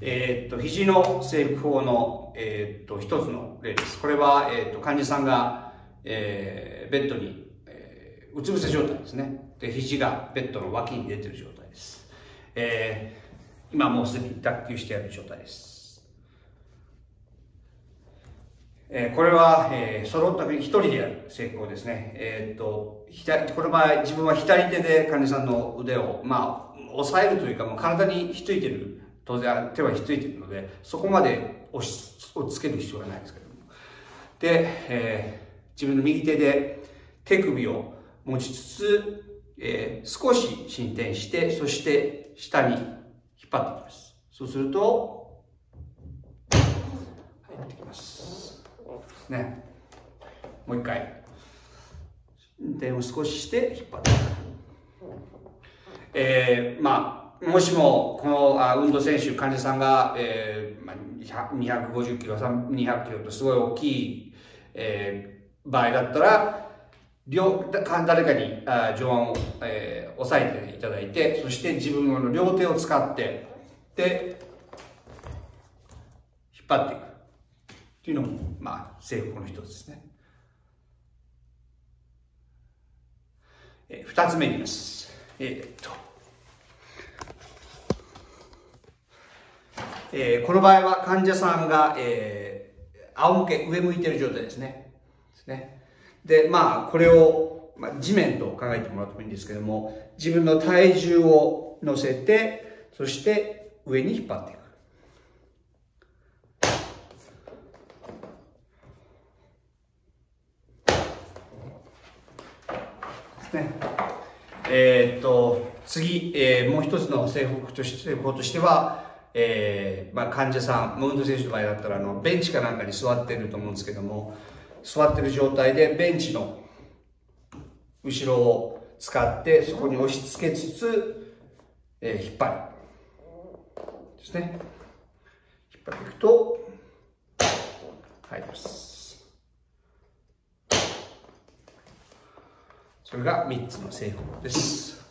肘の整復法の、一つの例です。これは、患者さんが、ベッドに、うつ伏せ状態ですね。で、肘がベッドの脇に出ている状態です。今もうすでに脱臼してある状態です。これは、揃った一人でやる整復法ですね。この場合、自分は左手で患者さんの腕を、まあ、押さえるというか、もう体にひっついてる。当然手はひっついているので、そこまで押し付ける必要はないですけども。で、自分の右手で手首を持ちつつ、少し伸展して、そして下に引っ張っていきます。そうすると、入ってきます。ね。もう一回。伸展を少しして、引っ張っていきます。まあ、もしも、この運動選手、患者さんが、250キロ、200キロとすごい大きい、場合だったら、誰かに上腕を、押さえていただいて、そして自分の両手を使って、で、引っ張っていく。っていうのも、まあ、整復法の一つですね。二つ目に言います。この場合は患者さんが、仰向け、上向いている状態ですね。で、まあ、これを、地面と考えてもらうといいんですけども、自分の体重を乗せて、そして上に引っ張っていく。ですね。次、もう一つの整復法としては、まあ、患者さん、運動選手の場合だったらベンチかなんかに座ってると思うんですけども、座ってる状態でベンチの後ろを使ってそこに押し付けつつ、引っ張るですね。引っ張っていくと入ります。それが3つの整復法です。